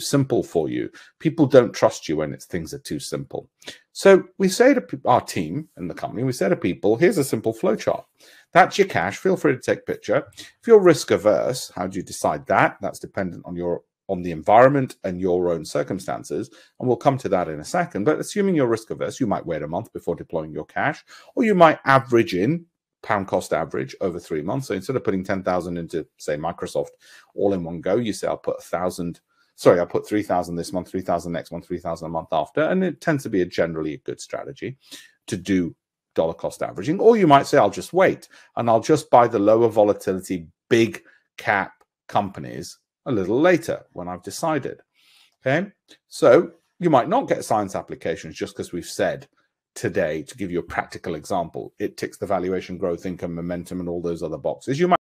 simple for you. People don't trust you when it's things are too simple. So we say to our team in the company, we say to people, here's a simple flowchart. That's your cash. Feel free to take a picture. If you're risk averse, how do you decide that? That's dependent on your on the environment and your own circumstances, and we'll come to that in a second. But assuming you're risk averse, you might wait a month before deploying your cash, or you might average in pound cost average over 3 months. So instead of putting 10,000 into, say, Microsoft all in one go, you say, I'll put 3,000 this month, 3,000 next month, 3,000 a month after. And it tends to be a generally good strategy to do dollar cost averaging. Or you might say, I'll just wait and I'll just buy the lower volatility big cap companies a little later when I've decided. Okay, so you might not get science applications just because we've said today, to give you a practical example, it ticks the valuation, growth, income, momentum, and all those other boxes. You might